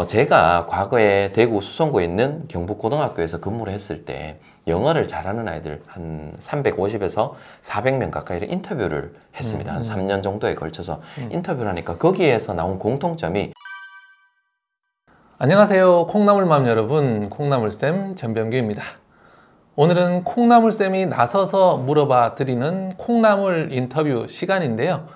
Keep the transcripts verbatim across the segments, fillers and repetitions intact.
어, 제가 과거에 대구 수성구에 있는 경북고등학교에서 근무를 했을 때 영어를 잘하는 아이들 한 삼백오십에서 사백 명 가까이를 인터뷰를 했습니다. 음, 한 삼 년 정도에 걸쳐서 음. 인터뷰를 하니까 거기에서 나온 공통점이 안녕하세요. 콩나물맘 여러분, 콩나물쌤 전병규입니다. 오늘은 콩나물쌤이 나서서 물어봐 드리는 콩나물 인터뷰 시간인데요.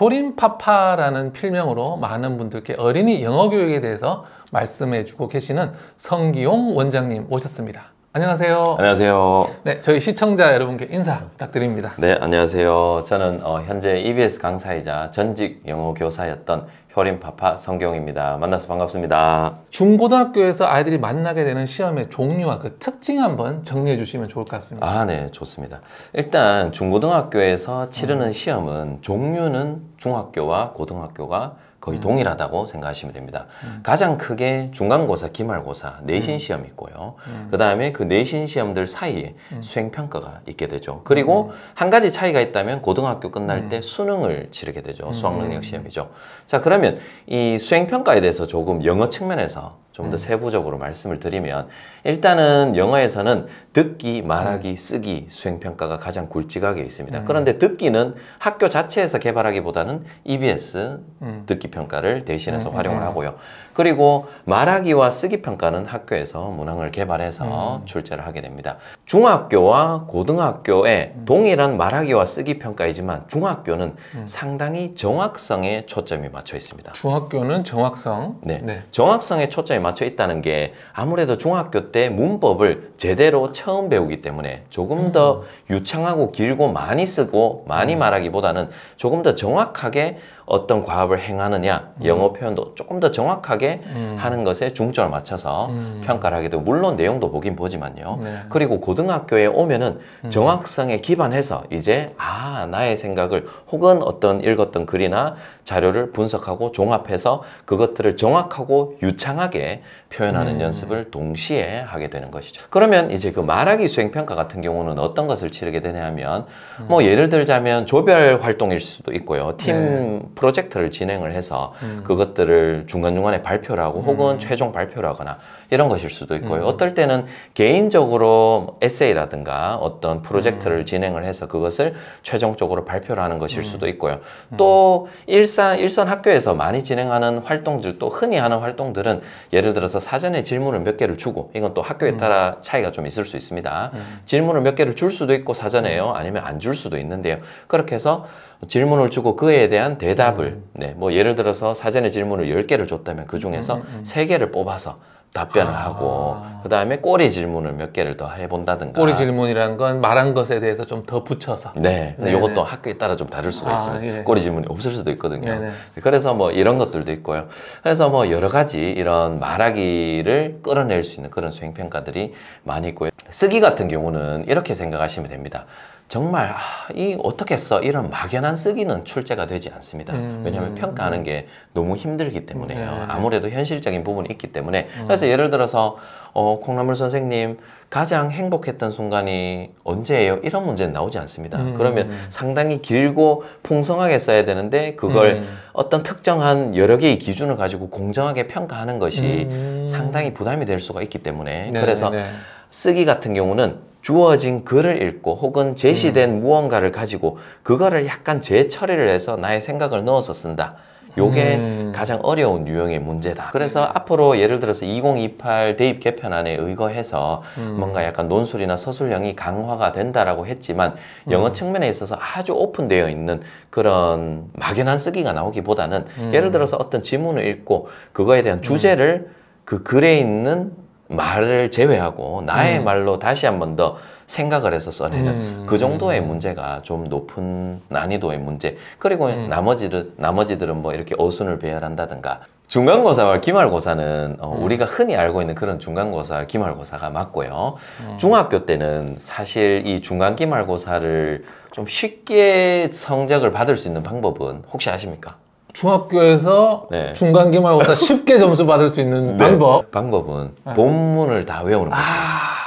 효림파파라는 필명으로 많은 분들께 어린이 영어 교육에 대해서 말씀해 주고 계시는 성기용 원장님 오셨습니다. 안녕하세요. 안녕하세요. 네, 저희 시청자 여러분께 인사 부탁드립니다. 네, 안녕하세요. 저는 어, 현재 이비에스 강사이자 전직 영어 교사였던 효림파파 성기용입니다. 만나서 반갑습니다. 중고등학교에서 아이들이 만나게 되는 시험의 종류와 그 특징 한번 정리해 주시면 좋을 것 같습니다. 아, 네, 좋습니다. 일단 중고등학교에서 치르는 음. 시험은 종류는 중학교와 고등학교가 거의 음. 동일하다고 생각하시면 됩니다. 음. 가장 크게 중간고사, 기말고사, 내신 음. 시험이 있고요. 음. 그 다음에 그 내신 시험들 사이에 음. 수행평가가 있게 되죠. 그리고 음. 한 가지 차이가 있다면 고등학교 끝날 음. 때 수능을 치르게 되죠. 수학능력 시험이죠. 자, 그러면 이 수행평가에 대해서 조금 영어 측면에서 좀 더 세부적으로 말씀을 드리면, 일단은 영어에서는 듣기, 말하기, 쓰기 수행평가가 가장 굵직하게 있습니다. 음. 그런데 듣기는 학교 자체에서 개발하기보다는 이비에스 음. 듣기평가를 대신해서 음. 활용을 하고요. 그리고 말하기와 쓰기평가는 학교에서 문항을 개발해서 음. 출제를 하게 됩니다. 중학교와 고등학교의 음. 동일한 말하기와 쓰기평가이지만 중학교는 음. 상당히 정확성에 초점이 맞춰 있습니다. 중학교는 정확성? 네, 네. 정확성에 초점이 맞춰 있다는 게 아무래도 중학교 때 문법을 제대로 처음 배우기 때문에 조금 더 음. 유창하고 길고 많이 쓰고 많이 음. 말하기보다는 조금 더 정확하게 어떤 과업을 행하느냐, 음. 영어 표현도 조금 더 정확하게 음. 하는 것에 중점을 맞춰서 음. 평가를 하게 되고, 물론 내용도 보긴 보지만요. 네. 그리고 고등학교에 오면은 음. 정확성에 기반해서 이제 아, 나의 생각을 혹은 어떤 읽었던 글이나 자료를 분석하고 종합해서 그것들을 정확하고 유창하게 표현하는 음. 연습을 동시에 하게 되는 것이죠. 그러면 이제 그 말하기 수행평가 같은 경우는 어떤 것을 치르게 되냐 하면 음. 뭐 예를 들자면 조별 활동일 수도 있고요. 팀 네. 프로젝트를 진행을 해서 음. 그것들을 중간중간에 발표를 하고 혹은 음. 최종 발표를 하거나 이런 것일 수도 있고요. 음. 어떨 때는 개인적으로 에세이라든가 어떤 프로젝트를 음. 진행을 해서 그것을 최종적으로 발표를 하는 것일 음. 수도 있고요. 음. 또 일산, 일선 학교에서 많이 진행하는 활동들, 또 흔히 하는 활동들은 예를 들어서 사전에 질문을 몇 개를 주고, 이건 또 학교에 따라 음. 차이가 좀 있을 수 있습니다. 음. 질문을 몇 개를 줄 수도 있고 사전에요. 아니면 안 줄 수도 있는데요. 그렇게 해서 질문을 주고 그에 대한 대답을 음. 네, 뭐 예를 들어서 사전에 질문을 열 개를 줬다면 그 중에서 음, 음. 세 개를 뽑아서 답변을 아. 하고, 그 다음에 꼬리 질문을 몇 개를 더 해본다든가. 꼬리 질문이라는 건 말한 것에 대해서 좀 더 붙여서. 네, 이것도 학교에 따라 좀 다를 수가 아, 있습니다. 네네. 꼬리 질문이 없을 수도 있거든요. 네네. 그래서 뭐 이런 것들도 있고요. 그래서 뭐 여러 가지 이런 말하기를 끌어낼 수 있는 그런 수행평가들이 많이 있고요. 쓰기 같은 경우는 이렇게 생각하시면 됩니다. 정말 아, 이 어떻게 써? 이런 막연한 쓰기는 출제가 되지 않습니다. 음, 왜냐하면 평가하는 음. 게 너무 힘들기 때문에요. 네. 아무래도 현실적인 부분이 있기 때문에. 음. 그래서 예를 들어서 어, 콩나물 선생님 가장 행복했던 순간이 언제예요? 이런 문제는 나오지 않습니다. 음, 그러면 음. 상당히 길고 풍성하게 써야 되는데 그걸 음. 어떤 특정한 여러 개의 기준을 가지고 공정하게 평가하는 것이 음. 상당히 부담이 될 수가 있기 때문에. 네, 그래서 네. 쓰기 같은 경우는 주어진 글을 읽고 혹은 제시된 음. 무언가를 가지고 그거를 약간 재처리를 해서 나의 생각을 넣어서 쓴다. 요게 음. 가장 어려운 유형의 문제다. 그래서 음. 앞으로 예를 들어서 이공이팔 대입 개편안에 의거해서 음. 뭔가 약간 논술이나 서술형이 강화가 된다라고 했지만 음. 영어 측면에 있어서 아주 오픈되어 있는 그런 막연한 쓰기가 나오기보다는 음. 예를 들어서 어떤 지문을 읽고 그거에 대한 주제를 음. 그 글에 있는 말을 제외하고 나의 음. 말로 다시 한 번 더 생각을 해서 써내는 음. 그 정도의 문제가 좀 높은 난이도의 문제. 그리고 음. 나머지들, 나머지들은 뭐 이렇게 어순을 배열한다든가. 중간고사와 기말고사는 어, 음. 우리가 흔히 알고 있는 그런 중간고사, 기말고사가 맞고요. 음. 중학교 때는 사실 이 중간기말고사를 좀 쉽게 성적을 받을 수 있는 방법은 혹시 아십니까? 중학교에서 네. 중간기말고사 쉽게 점수 받을 수 있는 네. 방법? 방법은 네. 본문을 다 외우는 것입니다. 아,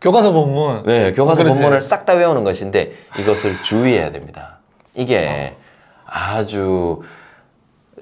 교과서 본문? 네, 교과서 그렇지. 본문을 싹 다 외우는 것인데 이것을 주의해야 됩니다. 이게 어. 아주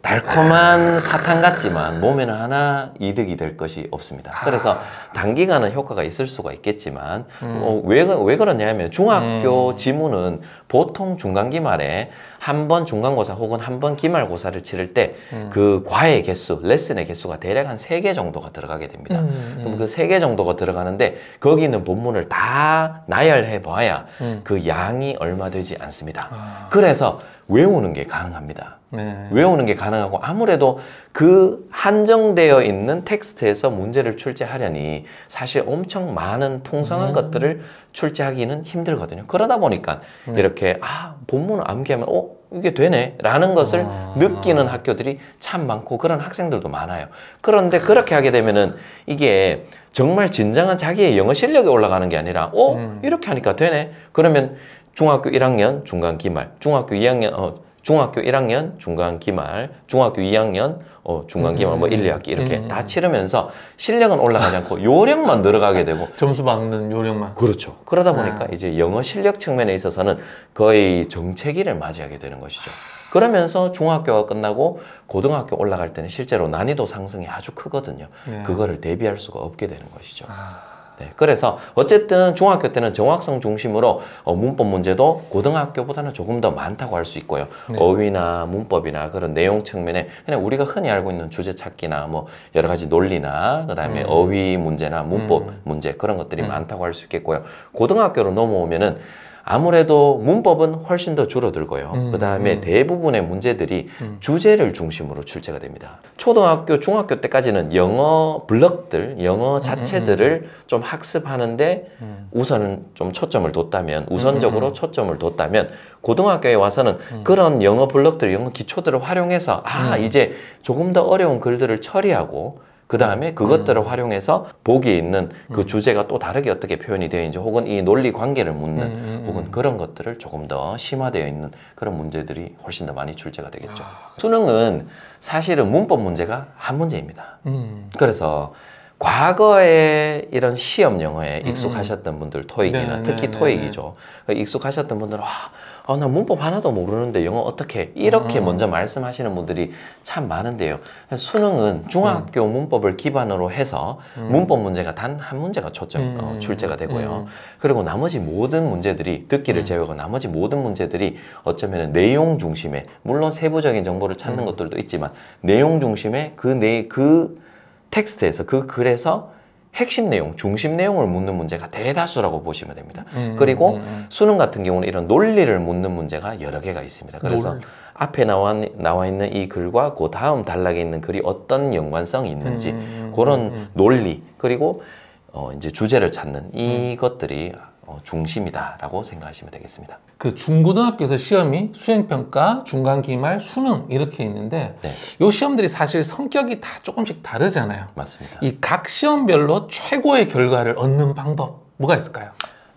달콤한 사탕 같지만 몸에는 하나 이득이 될 것이 없습니다. 그래서 단기간은 효과가 있을 수가 있겠지만 음. 어, 왜, 왜 그러냐면 중학교 음. 지문은 보통 중간기말에 한 번 중간고사 혹은 한 번 기말고사를 치를 때 그 음. 과외 개수, 레슨의 개수가 대략 한 세 개 정도가 들어가게 됩니다. 음. 그럼 그 세 개 정도가 들어가는데 거기는 본문을 다 나열해 봐야 음. 그 양이 얼마 되지 않습니다. 아. 그래서 외우는 게 가능합니다. 네. 외우는 게 가능하고 아무래도 그 한정되어 있는 텍스트에서 문제를 출제하려니 사실 엄청 많은 풍성한 음. 것들을 출제하기는 힘들거든요. 그러다 보니까 음. 이렇게 아 본문을 암기하면 어? 이게 되네? 라는 것을 아. 느끼는 학교들이 참 많고 그런 학생들도 많아요. 그런데 그렇게 하게 되면은 이게 정말 진정한 자기의 영어 실력이 올라가는 게 아니라 어? 음. 이렇게 하니까 되네? 그러면 중학교 일 학년 중간 기말, 중학교 이 학년 어 중학교 일 학년 중간 기말, 중학교 이 학년 어 중간 기말 음, 뭐 일, 이 학기 이렇게 음, 다 치르면서 실력은 올라가지 않고 요령만 늘어가게 되고 점수 막는 요령만 그렇죠. 그러다 보니까 아. 이제 영어 실력 측면에 있어서는 거의 정체기를 맞이하게 되는 것이죠. 그러면서 중학교가 끝나고 고등학교 올라갈 때는 실제로 난이도 상승이 아주 크거든요. 네. 그거를 대비할 수가 없게 되는 것이죠. 아. 네, 그래서 어쨌든 중학교 때는 정확성 중심으로 어, 문법 문제도 고등학교보다는 조금 더 많다고 할 수 있고요. 네. 어휘나 문법이나 그런 내용 측면에 그냥 우리가 흔히 알고 있는 주제 찾기나 뭐 여러 가지 논리나 그다음에 음. 어휘 문제나 문법 음. 문제 그런 것들이 음. 많다고 할 수 있겠고요. 고등학교로 넘어오면은 아무래도 문법은 훨씬 더 줄어들고요. 음, 그 다음에 음. 대부분의 문제들이 음. 주제를 중심으로 출제가 됩니다. 초등학교, 중학교 때까지는 영어 블럭들, 영어 자체들을 음, 좀 학습하는데 음. 우선 좀 초점을 뒀다면, 우선적으로 음, 초점을 뒀다면 고등학교에 와서는 음. 그런 영어 블럭들, 영어 기초들을 활용해서 아, 음. 이제 조금 더 어려운 글들을 처리하고 그 다음에 그것들을 음. 활용해서 보기에 있는 그 음. 주제가 또 다르게 어떻게 표현이 되어 있는지 혹은 이 논리 관계를 묻는 음. 혹은 그런 것들을 조금 더 심화되어 있는 그런 문제들이 훨씬 더 많이 출제가 되겠죠. 아, 수능은 사실은 문법 문제가 한 문제입니다. 음. 그래서 과거에 이런 시험 영어에 익숙하셨던 분들 토익이나 네네, 특히 네네, 토익이죠. 네네. 익숙하셨던 분들은 와, 아, 나 문법 하나도 모르는데 영어 어떻게 이렇게 음. 먼저 말씀하시는 분들이 참 많은데요. 수능은 중학교 음. 문법을 기반으로 해서 음. 문법 문제가 단 한 문제가 초점 음. 어, 출제가 되고요. 음. 그리고 나머지 모든 문제들이 듣기를 음. 제외하고 나머지 모든 문제들이 어쩌면 내용 중심에 물론 세부적인 정보를 찾는 음. 것들도 있지만 내용 중심에 그 내 그 텍스트에서 그 글에서 핵심 내용, 중심 내용을 묻는 문제가 대다수라고 보시면 됩니다. 음, 그리고 음. 수능 같은 경우는 이런 논리를 묻는 문제가 여러 개가 있습니다. 그래서 논. 앞에 나와, 나와 있는 이 글과 그 다음 단락에 있는 글이 어떤 연관성이 있는지 음, 그런 음, 음. 논리 그리고 어, 이제 주제를 찾는 이것들이 음. 어, 중심이다라고 생각하시면 되겠습니다. 그 중고등학교에서 시험이 수행평가, 중간기말, 수능 이렇게 있는데 네. 요 시험들이 사실 성격이 다 조금씩 다르잖아요. 맞습니다. 이 각 시험별로 최고의 결과를 얻는 방법 뭐가 있을까요?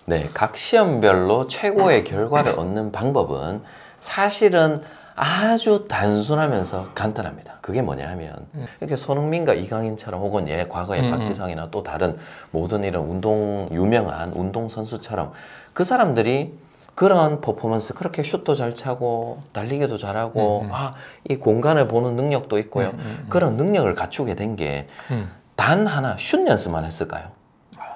네, 각 시험별로 최고의 결과를 얻는 방법은 사실은 아주 단순하면서 간단합니다. 그게 뭐냐 하면 이렇게 손흥민과 이강인처럼 혹은 예 과거에 음. 박지성이나 또 다른 모든 이런 운동 유명한 운동선수처럼 그 사람들이 그런 퍼포먼스 그렇게 슛도 잘 차고 달리기도 잘하고 음. 아, 이 공간을 보는 능력도 있고요. 음, 음, 음. 그런 능력을 갖추게 된 게 단 음. 하나 슛 연습만 했을까요?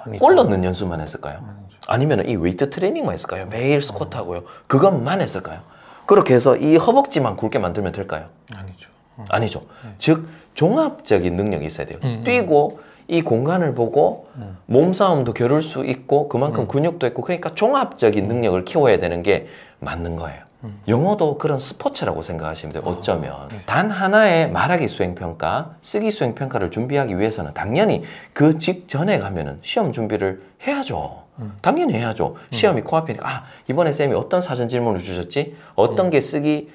아니죠. 골 넣는 연습만 했을까요? 아니죠. 아니면 이 웨이트 트레이닝만 했을까요? 매일 스쿼트 하고요. 그것만 했을까요? 그렇게 해서 이 허벅지만 굵게 만들면 될까요? 아니죠. 어. 아니죠. 네. 즉 종합적인 능력이 있어야 돼요. 음, 뛰고 음. 이 공간을 보고 음. 몸싸움도 겨룰 수 있고 그만큼 음. 근육도 있고 그러니까 종합적인 능력을 키워야 되는 게 맞는 거예요. 음. 영어도 그런 스포츠라고 생각하시면 돼요. 어쩌면 어, 네. 단 하나의 말하기 수행평가, 쓰기 수행평가를 준비하기 위해서는 당연히 그 직전에 가면은 시험 준비를 해야죠. 음. 당연히 해야죠. 음. 시험이 코앞이니까 아 이번에 쌤이 어떤 사전 질문을 주셨지? 어떤 음. 게 쓰기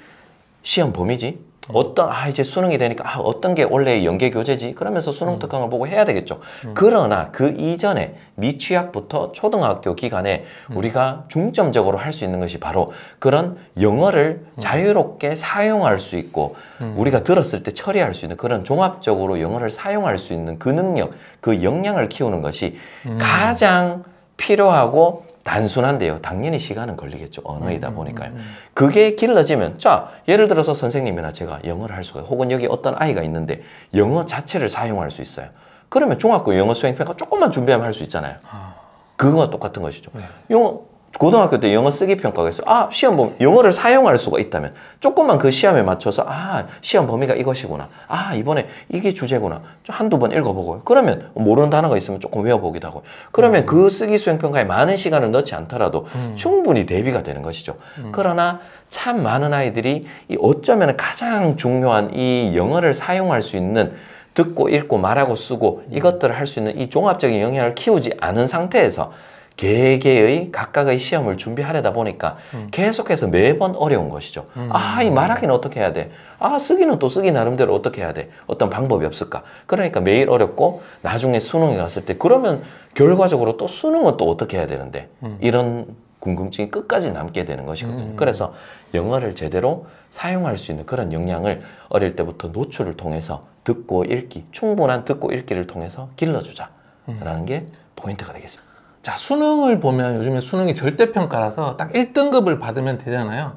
시험 범위지? 음. 어떤 아 이제 수능이 되니까 아 어떤 게 원래의 연계 교재지? 그러면서 수능 음. 특강을 보고 해야 되겠죠. 음. 그러나 그 이전에 미취학부터 초등학교 기간에 음. 우리가 중점적으로 할 수 있는 것이 바로 그런 영어를 음. 자유롭게 사용할 수 있고 음. 우리가 들었을 때 처리할 수 있는 그런 종합적으로 영어를 사용할 수 있는 그 능력, 그 역량을 키우는 것이 음. 가장 필요하고 단순한데요. 당연히 시간은 걸리겠죠. 언어이다 음, 보니까요. 음, 음. 그게 길러지면, 자, 예를 들어서 선생님이나 제가 영어를 할 수가, 혹은 여기 어떤 아이가 있는데 영어 자체를 사용할 수 있어요. 그러면 중학교 영어 수행평가 조금만 준비하면 할 수 있잖아요. 아... 그거와 똑같은 것이죠. 네. 영어, 고등학교 때 영어 쓰기 평가가 있어요. 아, 시험 범위, 영어를 사용할 수가 있다면 조금만 그 시험에 맞춰서, 아, 시험 범위가 이것이구나. 아, 이번에 이게 주제구나. 좀 한두 번 읽어보고요. 그러면 모르는 단어가 있으면 조금 외워보기도 하고. 그러면 음. 그 쓰기 수행평가에 많은 시간을 넣지 않더라도 음. 충분히 대비가 되는 것이죠. 음. 그러나 참 많은 아이들이 이 어쩌면 가장 중요한 이 영어를 사용할 수 있는 듣고 읽고 말하고 쓰고 음. 이것들을 할 수 있는 이 종합적인 영향을 키우지 않은 상태에서 개개의 각각의 시험을 준비하려다 보니까 음. 계속해서 매번 어려운 것이죠. 음. 아, 이 말하기는 어떻게 해야 돼? 아, 쓰기는 또 쓰기 나름대로 어떻게 해야 돼? 어떤 방법이 없을까? 그러니까 매일 어렵고 나중에 수능에 갔을 때 그러면 결과적으로 또 수능은 또 어떻게 해야 되는데 음. 이런 궁금증이 끝까지 남게 되는 것이거든요. 음. 그래서 영어를 제대로 사용할 수 있는 그런 역량을 어릴 때부터 노출을 통해서 듣고 읽기, 충분한 듣고 읽기를 통해서 길러주자라는 음. 게 포인트가 되겠습니다. 자, 수능을 보면 요즘에 수능이 절대평가라서 딱 일 등급을 받으면 되잖아요.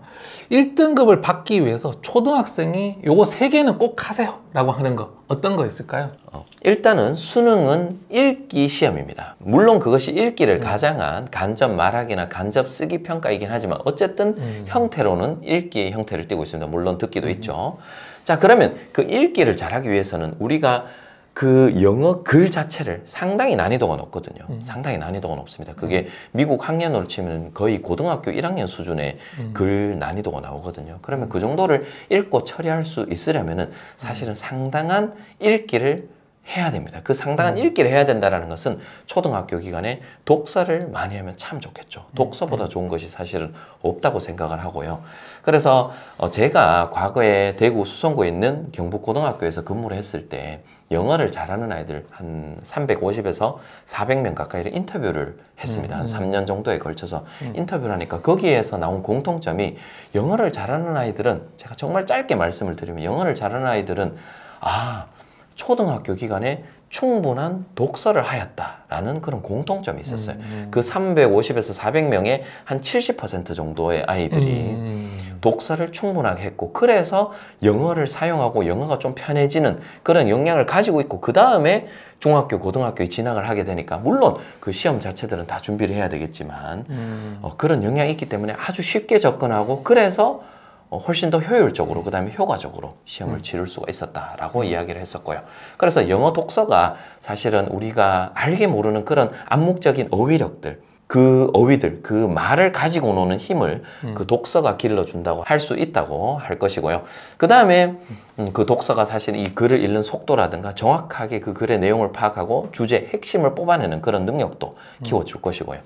일 등급을 받기 위해서 초등학생이 요거 세 개는 꼭 하세요 라고 하는 거 어떤 거 있을까요? 어, 일단은 수능은 읽기 시험입니다. 물론 그것이 읽기를 음. 가장한 간접 말하기나 간접 쓰기 평가이긴 하지만 어쨌든 음. 형태로는 읽기의 형태를 띠고 있습니다. 물론 듣기도 음. 있죠. 자, 그러면 그 읽기를 잘하기 위해서는 우리가 그 영어 글 자체를 상당히 난이도가 높거든요. 음. 상당히 난이도가 높습니다. 그게 음. 미국 학년으로 치면 거의 고등학교 일 학년 수준의 음. 글 난이도가 나오거든요. 그러면 그 정도를 읽고 처리할 수 있으려면은 사실은 상당한 읽기를 해야 됩니다. 그 상당한 음. 읽기를 해야 된다는 것은 초등학교 기간에 독서를 많이 하면 참 좋겠죠. 독서보다 음. 좋은 것이 사실은 없다고 생각을 하고요. 그래서 제가 과거에 대구 수성구에 있는 경북고등학교에서 근무를 했을 때 영어를 잘하는 아이들 한 삼백오십에서 사백 명 가까이를 인터뷰를 했습니다. 음. 한 삼 년 정도에 걸쳐서 음. 인터뷰를 하니까 거기에서 나온 공통점이 영어를 잘하는 아이들은, 제가 정말 짧게 말씀을 드리면 영어를 잘하는 아이들은 아, 초등학교 기간에 충분한 독서를 하였다라는 그런 공통점이 있었어요. 음. 그 삼백오십에서 사백 명의 한 칠십 퍼센트 정도의 아이들이 음. 독서를 충분하게 했고, 그래서 영어를 사용하고 영어가 좀 편해지는 그런 역량을 가지고 있고, 그 다음에 중학교, 고등학교에 진학을 하게 되니까 물론 그 시험 자체들은 다 준비를 해야 되겠지만 음. 어, 그런 역량이 있기 때문에 아주 쉽게 접근하고, 그래서 어, 훨씬 더 효율적으로, 그 다음에 효과적으로 시험을 음. 치를 수가 있었다라고 음. 이야기를 했었고요. 그래서 영어 독서가 사실은 우리가 알게 모르는 그런 암묵적인 어휘력들, 그 어휘들, 그 말을 가지고 노는 힘을 음. 그 독서가 길러준다고 할 수 있다고 할 것이고요. 그 다음에 음, 그 독서가 사실 이 글을 읽는 속도라든가 정확하게 그 글의 내용을 파악하고 주제 핵심을 뽑아내는 그런 능력도 음. 키워줄 것이고요.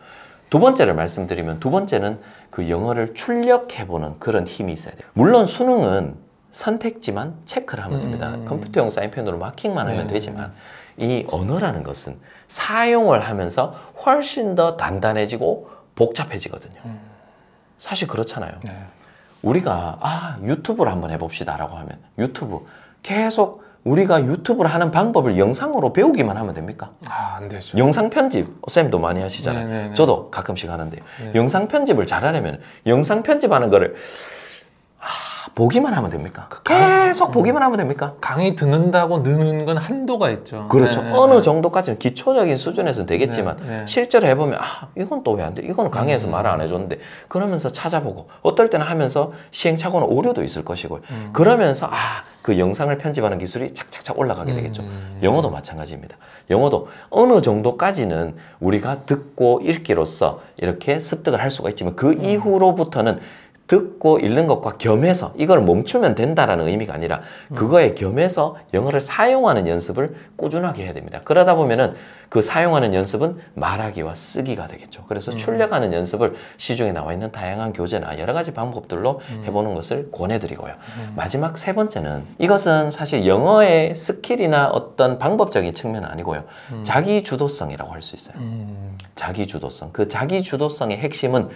두 번째를 말씀드리면, 두 번째는 그 영어를 출력해보는 그런 힘이 있어야 돼요. 물론 수능은 선택지만 체크를 하면 됩니다. 음. 컴퓨터용 사인펜으로 마킹만 하면 네. 되지만 이 언어라는 것은 사용을 하면서 훨씬 더 단단해지고 복잡해지거든요. 음. 사실 그렇잖아요. 네. 우리가 아, 유튜브를 한번 해봅시다 라고 하면 유튜브 계속 우리가 유튜브를 하는 방법을 영상으로 배우기만 하면 됩니까? 아, 안 되죠. 영상 편집, 쌤도 많이 하시잖아요. 네네네. 저도 가끔씩 하는데요. 네네. 영상 편집을 잘하려면 영상 편집하는 거를 아, 보기만 하면 됩니까? 계속 음. 보기만 하면 됩니까? 강의 듣는다고 느는 건 한도가 있죠. 그렇죠. 네네네. 어느 정도까지는 기초적인 수준에서는 되겠지만 네네. 실제로 해보면 아, 이건 또 왜 안 돼? 이건 강의에서 음. 말을 안 해줬는데, 그러면서 찾아보고 어떨 때는 하면서 시행착오는 오류도 있을 것이고요. 음. 그러면서 아, 그 영상을 편집하는 기술이 착착착 올라가게 되겠죠. 음. 영어도 마찬가지입니다. 영어도 어느 정도까지는 우리가 듣고 읽기로써 이렇게 습득을 할 수가 있지만 그 음. 이후로부터는 듣고 읽는 것과 겸해서 이걸 멈추면 된다라는 의미가 아니라 그거에 겸해서 영어를 사용하는 연습을 꾸준하게 해야 됩니다. 그러다 보면은 그 사용하는 연습은 말하기와 쓰기가 되겠죠. 그래서 출력하는 연습을 시중에 나와 있는 다양한 교재나 여러 가지 방법들로 해보는 것을 권해드리고요. 마지막 세 번째는, 이것은 사실 영어의 스킬이나 어떤 방법적인 측면은 아니고요. 자기 주도성이라고 할 수 있어요. 자기 주도성. 그 자기 주도성의 핵심은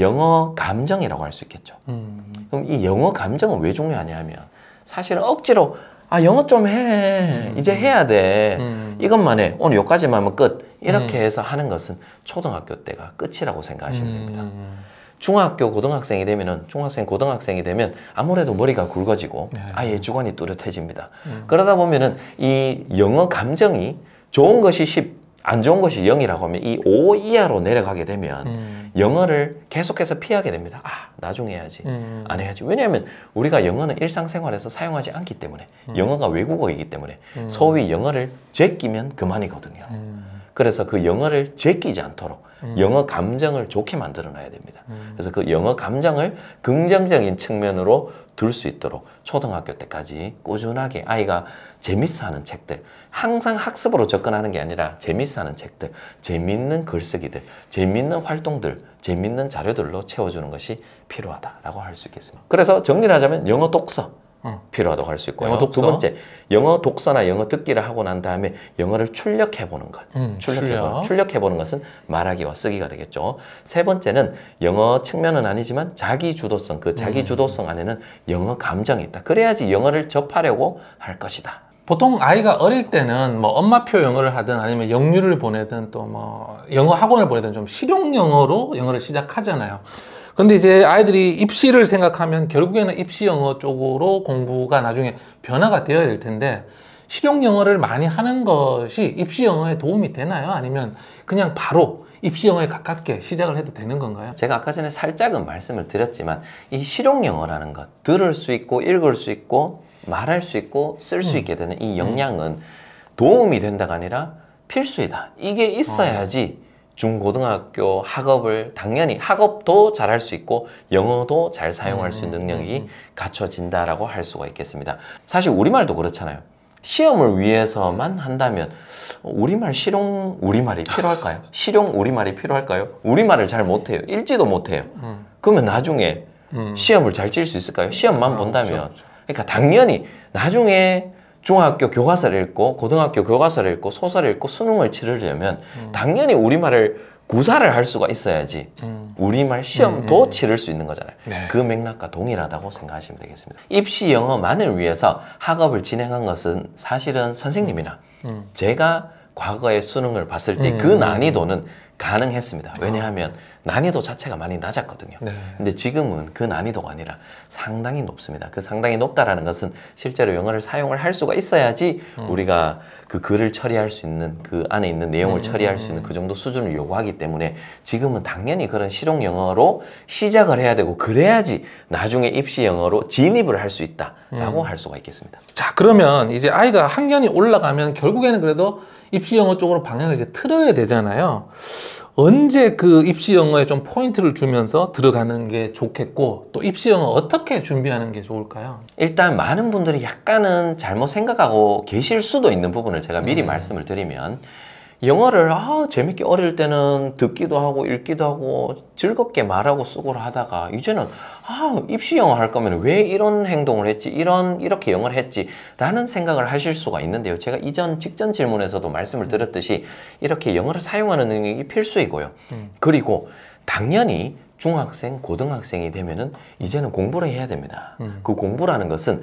영어 감정이라고 할 수 있겠죠. 음. 그럼 이 영어 감정은 왜 중요하냐 하면, 사실은 억지로 아, 영어 좀 해. 음. 이제 해야 돼. 음. 이것만 해. 오늘 여기까지만 하면 끝. 이렇게 음. 해서 하는 것은 초등학교 때가 끝이라고 생각하시면 음. 됩니다. 중학교, 고등학생이 되면, 중학생, 고등학생이 되면 아무래도 머리가 굵어지고 네. 아예 주관이 뚜렷해집니다. 음. 그러다 보면은 이 영어 감정이 좋은 것이 십, 안 좋은 것이 영이라고 하면 이 오 이하로 내려가게 되면 음. 영어를 계속해서 피하게 됩니다. 아, 나중에 해야지. 음. 안 해야지. 왜냐하면 우리가 영어는 일상생활에서 사용하지 않기 때문에 음. 영어가 외국어이기 때문에 음. 소위 영어를 제끼면 그만이거든요. 음. 그래서 그 영어를 제끼지 않도록 음. 영어 감정을 좋게 만들어 놔야 됩니다. 음. 그래서 그 영어 감정을 긍정적인 측면으로 둘 수 있도록 초등학교 때까지 꾸준하게 아이가 재밌어하는 책들, 항상 학습으로 접근하는 게 아니라 재밌어하는 책들, 재밌는 글쓰기들, 재밌는 활동들, 재밌는 자료들로 채워주는 것이 필요하다라고 할 수 있겠습니다. 그래서 정리를 하자면 영어 독서 어. 필요하다고 할 수 있고요. 영어 독서. 두 번째, 영어 독서나 영어 듣기를 하고 난 다음에 영어를 출력해보는 것. 음, 출력해보는, 출력해보는 것은 말하기와 쓰기가 되겠죠. 세 번째는 영어 측면은 아니지만 자기주도성, 그 자기주도성 안에는 영어 감정이 있다. 그래야지 영어를 접하려고 할 것이다. 보통 아이가 어릴 때는 뭐 엄마표 영어를 하든 아니면 영유를 보내든 또 뭐 영어 학원을 보내든 좀 실용 영어로 영어를 시작하잖아요. 근데 이제 아이들이 입시를 생각하면 결국에는 입시 영어 쪽으로 공부가 나중에 변화가 되어야 될 텐데 실용 영어를 많이 하는 것이 입시 영어에 도움이 되나요? 아니면 그냥 바로 입시 영어에 가깝게 시작을 해도 되는 건가요? 제가 아까 전에 살짝은 말씀을 드렸지만 이 실용 영어라는 것, 들을 수 있고 읽을 수 있고 말할 수 있고 쓸 수 음. 있게 되는 이 역량은 음. 도움이 된다가 아니라 필수이다. 이게 있어야지 어. 중고등학교 학업을 당연히 학업도 잘할 수 있고 영어도 잘 사용할 수 있는 능력이 갖춰진다라고 할 수가 있겠습니다. 사실 우리말도 그렇잖아요. 시험을 위해서만 한다면 우리말 실용 우리말이 필요할까요? 실용 우리말이 필요할까요? 우리말을 잘 못해요. 읽지도 못해요. 그러면 나중에 시험을 잘 칠 수 있을까요? 시험만 본다면. 그러니까 당연히 나중에 중학교 교과서를 읽고 고등학교 교과서를 읽고 소설을 읽고 수능을 치르려면 음. 당연히 우리말을 구사를 할 수가 있어야지 음. 우리말 시험도 음. 치를 수 있는 거잖아요. 네. 그 맥락과 동일하다고 생각하시면 되겠습니다. 입시 영어만을 위해서 학업을 진행한 것은 사실은 선생님이나 음. 제가 과거의 수능을 봤을 때 그 음. 난이도는 가능했습니다. 왜냐하면 어. 난이도 자체가 많이 낮았거든요. 네. 근데 지금은 그 난이도가 아니라 상당히 높습니다. 그 상당히 높다라는 것은 실제로 영어를 사용을 할 수가 있어야지 음. 우리가 그 글을 처리할 수 있는 그 안에 있는 내용을 음. 처리할 수 있는 그 정도 수준을 요구하기 때문에 지금은 당연히 그런 실용 영어로 시작을 해야 되고 그래야지 나중에 입시 영어로 진입을 할 수 있다라고 음. 할 수가 있겠습니다. 자, 그러면 이제 아이가 학년이 올라가면 결국에는 그래도 입시 영어 쪽으로 방향을 이제 틀어야 되잖아요. 언제 그 입시 영어에 좀 포인트를 주면서 들어가는 게 좋겠고 또 입시 영어 어떻게 준비하는 게 좋을까요? 일단 많은 분들이 약간은 잘못 생각하고 계실 수도 있는 부분을 제가 미리 음. 말씀을 드리면 영어를 아, 재밌게 어릴 때는 듣기도 하고 읽기도 하고 즐겁게 말하고 쓰고를 하다가 이제는 아, 입시 영어 할 거면 왜 이런 행동을 했지? 이런 이렇게 영어를 했지? 라는 생각을 하실 수가 있는데요. 제가 이전 직전 질문에서도 말씀을 드렸듯이 이렇게 영어를 사용하는 능력이 필수이고요. 음. 그리고 당연히 중학생, 고등학생이 되면은 이제는 공부를 해야 됩니다. 음. 그 공부라는 것은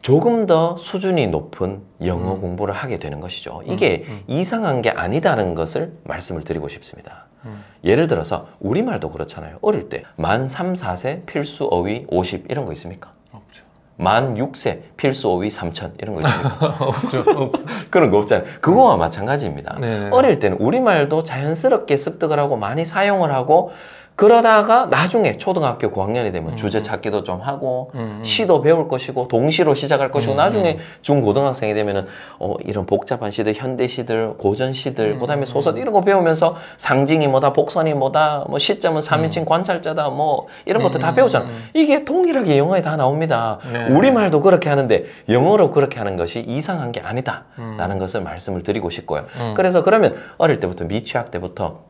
조금 더 수준이 높은 영어 음. 공부를 하게 되는 것이죠. 이게 음. 이상한 게 아니다는 것을 말씀을 드리고 싶습니다. 음. 예를 들어서 우리말도 그렇잖아요. 어릴 때 만 삼, 사 세 필수 어휘 오십 이런 거 있습니까? 없죠. 만 육 세 필수 어휘 삼천 이런 거 있습니까? 없죠. 그런 거 없잖아요. 그거와 음. 마찬가지입니다. 네네. 어릴 때는 우리말도 자연스럽게 습득을 하고 많이 사용을 하고 그러다가 나중에 초등학교 고학년이 되면 음. 주제 찾기도 좀 하고 음. 시도 배울 것이고 동시로 시작할 것이고 음. 나중에 중고등학생이 되면은 어, 이런 복잡한 시들, 현대시들, 고전시들 음. 그 다음에 소설 이런 거 배우면서 상징이 뭐다, 복선이 뭐다, 뭐 시점은 삼인칭 음. 관찰자다 뭐 이런 것도 음. 다 배우잖아. 이게 동일하게 영어에 다 나옵니다. 네. 우리말도 그렇게 하는데 영어로 그렇게 하는 것이 이상한 게 아니다 라는 음. 것을 말씀을 드리고 싶고요. 음. 그래서 그러면 어릴 때부터 미취학 때부터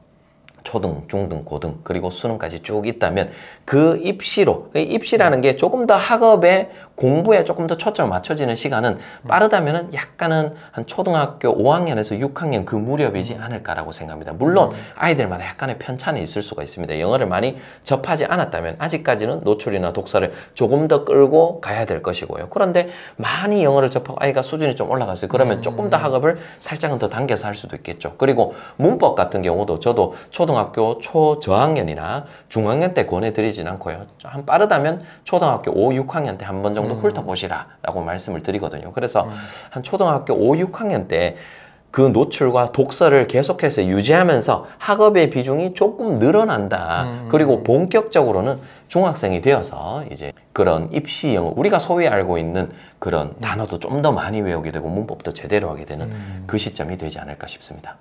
초등, 중등, 고등 그리고 수능까지 쭉 있다면 그 입시로, 입시라는 게 조금 더 학업에 공부에 조금 더 초점을 맞춰지는 시간은 빠르다면은 약간은 한 초등학교 오 학년에서 육 학년 그 무렵이지 않을까라고 생각합니다. 물론 아이들마다 약간의 편차는 있을 수가 있습니다. 영어를 많이 접하지 않았다면 아직까지는 노출이나 독서를 조금 더 끌고 가야 될 것이고요. 그런데 많이 영어를 접하고 아이가 수준이 좀 올라갔어요. 그러면 조금 더 학업을 살짝은 더 당겨서 할 수도 있겠죠. 그리고 문법 같은 경우도 저도 초등 초등학교 초저학년이나 중학년 때 권해드리진 않고요. 한 빠르다면 초등학교 오, 육 학년 때 한 번 정도 음. 훑어보시라 라고 말씀을 드리거든요. 그래서 음. 한 초등학교 오, 육 학년 때 그 노출과 독서를 계속해서 유지하면서 학업의 비중이 조금 늘어난다. 음. 그리고 본격적으로는 중학생이 되어서 이제 그런 입시 영어, 우리가 소위 알고 있는 그런 음. 단어도 좀 더 많이 외우게 되고 문법도 제대로 하게 되는 음. 그 시점이 되지 않을까 싶습니다.